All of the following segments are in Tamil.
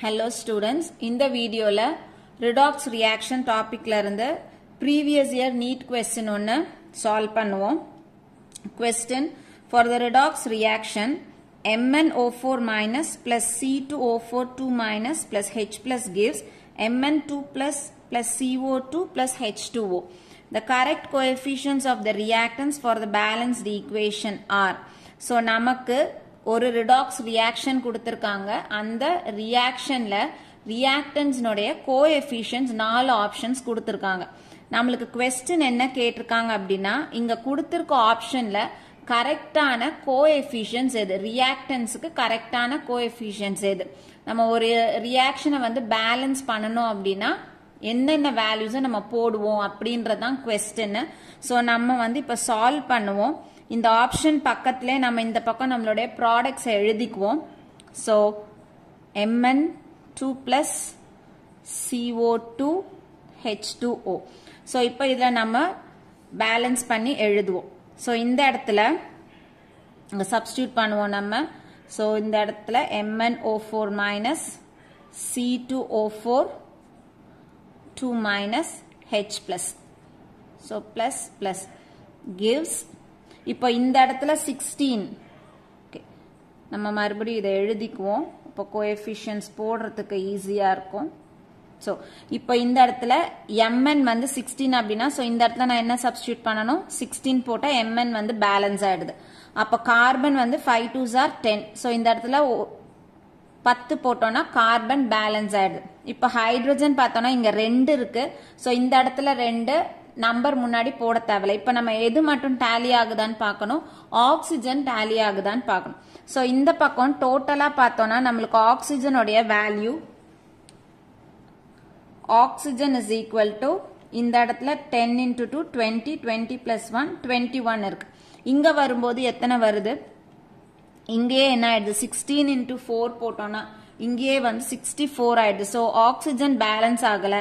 Hello students, இந்த வீடியோல redox reaction topicல இருந்து previous year NEET question ஒன்னு solve பண்ணுவோம். Question for the redox reaction MnO4 minus plus C2O4 2 minus plus H plus gives Mn2 plus CO2 plus H2O. The correct coefficients of the reactants for the balanced equation are. So நமக்கு ஒரு redox reaction கொடுத்திருக்காங்க. அந்த reactionல reactants நோடைய coefficients 4 options கொடுத்திருக்காங்க. நம்மளுக்கு question என்ன கேட்டிருக்காங்க அப்படினா இங்க கொடுத்திருக்க optionல கரெக்ட்டான coefficients எது? Reactantsக்கு கரெக்ட்டான coefficients எது? நம்ம ஒரு reactionை வந்து balance பண்ணனும் அப்படினா என்னென்ன values நம்ம போடுவோம் அப்படின்றதான் question. சோ நம்ம வந்து இப்ப solve பண்ணுவோம். இந்த ஆப்ஷன் பக்கத்திலே நம்ம இந்த பக்கம் நம்மளுடைய ப்ராடக்ட்ஸ் எழுதிக்குவோம். So Mn2 plus CO2 H2O. So இப்போ இதுல நம்ம பேலன்ஸ் பண்ணி எழுதுவோம். So இந்த இடத்துல அங்க சப்ஸ்டிட்யூட் பண்ணுவோம் நம்ம. So இந்த இடத்துல MnO4 minus C2O4 2 minus H plus. So plus plus gives இப்போ இந்த இடத்துல 16 நம்ம மறுபடியும் இதை எழுதிக்குவோம். இப்போ கோஎஃபிஷியன்ட்ஸ் போடுறதுக்கு ஈஸியா இருக்கும். சோ இப்போ இந்த இடத்துல Mn வந்து 16 அப்படினா சோ இந்த இடத்துல நான் என்ன சப்ஸ்டிட்யூட் பண்ணனும்? 16 போட்டா Mn வந்து பேலன்ஸ் ஆயிடுது. அப்ப கார்பன் வந்து 5 2s are 10. சோ இந்த இடத்துல 10 போட்டோம்னா கார்பன் பேலன்ஸ் ஆயிடுது. இப்போ ஹைட்ரஜன் பார்த்தோம்னா இங்க 2 இருக்கு. சோ இந்த இடத்துல 2 நம்பர் முன்னாடி போட தேவையில்லை. இப்ப நம்ம எது மட்டும் டாலி ஆகுதான்னு பார்க்கணும். ஆக்ஸிஜன் டாலி ஆகுதான்னு பார்க்கணும். சோ இந்த பக்கம் டோட்டலா பார்த்தோம்னா நமக்கு ஆக்ஸிஜனோட value oxygen is equal to இந்த இடத்துல 10 into 2 20 20 plus 1 21 இருக்கு. இங்க வரும்போது எத்தனை வருது? இங்கே என்ன ஆயிடுது? 16 into 4 போட்டோம்னா இங்கே வந்து 64 ஆயிடுது. சோ ஆக்ஸிஜன் பேலன்ஸ் ஆகல.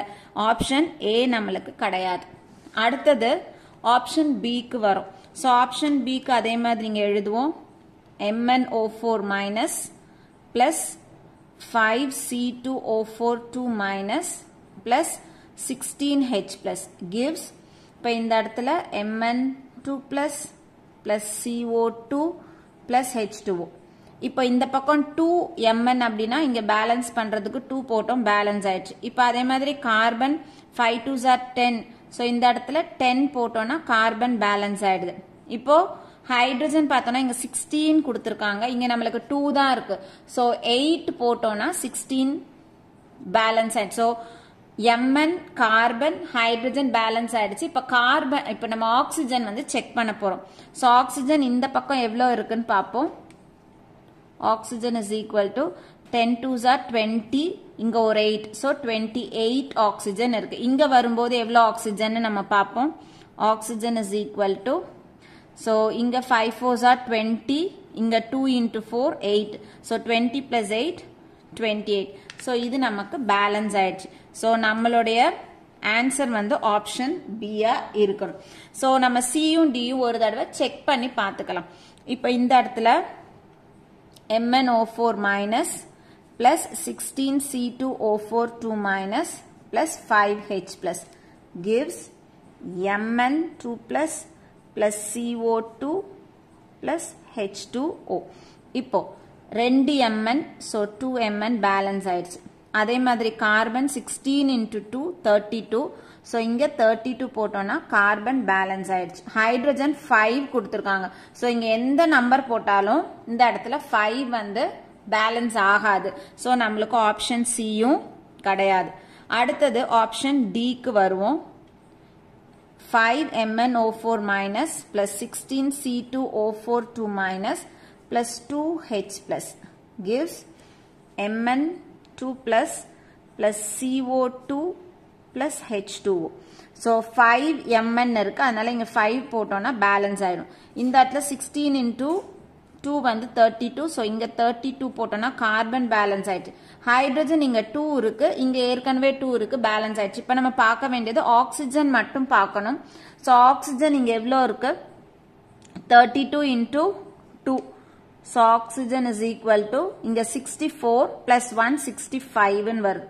ஆப்ஷன் A நமக்கு கிடையாது. அடுத்தது ஆப்ஷன் பிக்கு வரும். சோ ஆப்ஷன் பிக்கு அதே மாதிரி நீங்க எழுதுவோம். MnO4 minus plus 5C2O4 2 minus plus 16H plus gives இப்ப இந்த இடத்துல Mn2 plus plus CO2 plus H2O. இப்போ இந்த பக்கம் 2 Mn அப்படினா இங்க பேலன்ஸ் பண்றதுக்கு 2 போட்டோம் பேலன்ஸ் ஆயிடுச்சு. இப்போ அதே மாதிரி கார்பன் 5 2s are 10. So இந்த இடத்துல 10 போட்டோம்னா கார்பன் பேலன்ஸ் ஆயிடுது. இப்போ ஹைட்ரஜன் பார்த்தோம்னா இங்க 16 கொடுத்திருக்காங்க. இங்க நமக்கு 2 தான் இருக்கு. So 8 போட்டோம்னா 16 பேலன்ஸ் ஆயிடுச்சு. So Mn carbon hydrogen balance ஆயிடுச்சு. இப்போ கார்பன் இப்போ நம்ம ஆக்ஸிஜன் வந்து செக் பண்ண போறோம். So ஆக்ஸிஜன் இந்த பக்கம் எவ்வளவு இருக்குன்னு பாப்போம். Oxygen is equal to 10 2s are 20 இங்க ஒரு 8. So 28 ஆக்ஸிஜன் இருக்கு. இங்க வரும்போது எவ்வளவு ஆக்ஸிஜன் நம்ம பாப்போம். Oxygen is equal to so இங்க 5 4s are 20 இங்க 2 into 4 8. So 20 plus 8 28. So இது நமக்கு பேலன்ஸ் ஆயிடுச்சு. So நம்மளுடைய ஆன்சர் வந்து ஆப்ஷன் B ஆ இருக்கணும். So நம்ம C யும் D யும் ஒரு தடவை செக் பண்ணி பார்த்துக்கலாம். இப்போ இந்த இடத்துல MnO4 minus plus 16C2O4 2 minus plus 5H plus gives Mn2 plus plus CO2 plus H2O. இப்போ 2 Mn so 2 Mn balance ஆயிடுச்சு. அதே மாதிரி கார்பன் 16 into 2 32. So இங்க 32 போட்டோம்னா கார்பன் பேலன்ஸ் ஆயிடுச்சு. ஹைட்ரஜன் 5 கொடுத்திருக்காங்க. So இங்க எந்த நம்பர் போட்டாலும் இந்த இடத்துல 5 வந்து பேலன்ஸ் ஆகாது. சோ நமக்கு ஆப்ஷன் C யும் கிடையாது. அடுத்தது ஆப்ஷன் D க்கு வருவோம். 5MnO4 minus plus 16C2O4 2 minus plus 2H plus gives Mn2 plus plus CO2 plus H2O. So 5Mn இருக்கு. அதனால இங்க 5 போட்டோம்னா பேலன்ஸ் ஆயிடும். இந்த இடத்துல 16 into 2 வந்து 32. So இங்க 32 போட்டோம்னா கார்பன் பேலன்ஸ் ஆயிடுச்சு. ஹைட்ரஜன் இங்க 2 இருக்கு. இங்க ஏற்கனவே 2 இருக்கு. பேலன்ஸ் ஆயிடுச்சு. இப்போ நம்ம பார்க்க வேண்டியது ஆக்ஸிஜன் மட்டும் பார்க்கணும். So ஆக்ஸிஜன் இங்க எவ்வளவு இருக்கு? 32 into 2. So oxygen is equal to inga 64 plus 165 in varu.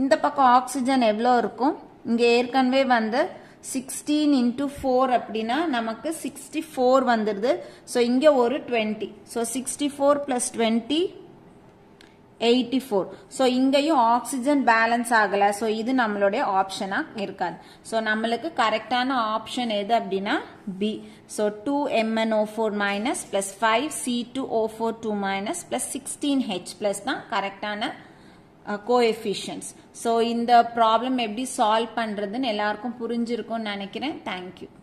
Inda pakka oxygen evlo irukum inga erkanve vandu 16 into 4 appadina namakku 64 vandirudhu. So inga oru 20. So 64 plus 20 84. So ingayum oxygen balance agala. So idu nammaloda option ah irukad. So nammalukku correct ana option edhu appadina B. So 2 MnO4 minus plus 5 C2O4 2 minus plus 16 H plus na correct ana coefficients. So in the problem eppadi solve pandradhu ellarkum purinjirukum nenikiren. Thank you.